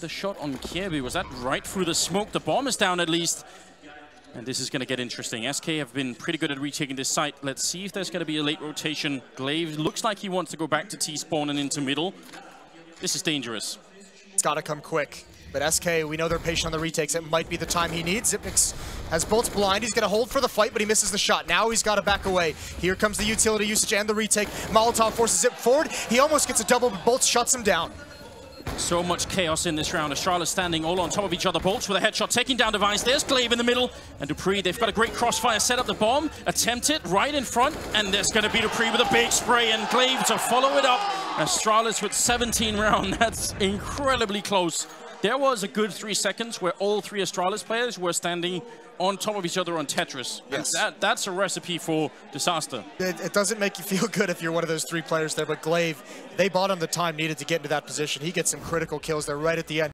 The shot on Kierby, was that right through the smoke? The bomb is down at least. And this is going to get interesting. SK have been pretty good at retaking this site. Let's see if there's going to be a late rotation. gla1ve looks like he wants to go back to T-spawn and into middle. This is dangerous. It's got to come quick. But SK, we know they're patient on the retakes. It might be the time he needs. Zipnix has Bolt's blind. He's going to hold for the fight, but he misses the shot. Now he's got to back away. Here comes the utility usage and the retake. Molotov forces Zip forward. He almost gets a double, but Bolt shuts him down. So much chaos in this round. Astralis standing all on top of each other. Bolts with a headshot, taking down Device. There's gla1ve in the middle. And Dupree, they've got a great crossfire set up. The bomb, attempt it right in front. And there's going to be Dupree with a big spray. And gla1ve to follow it up. Astralis with 17 rounds. That's incredibly close. There was a good 3 seconds where all three Astralis players were standing on top of each other on Tetris. Yes. That's a recipe for disaster. It doesn't make you feel good if you're one of those three players there, but gla1ve, they bought him the time needed to get into that position. He gets some critical kills there right at the end.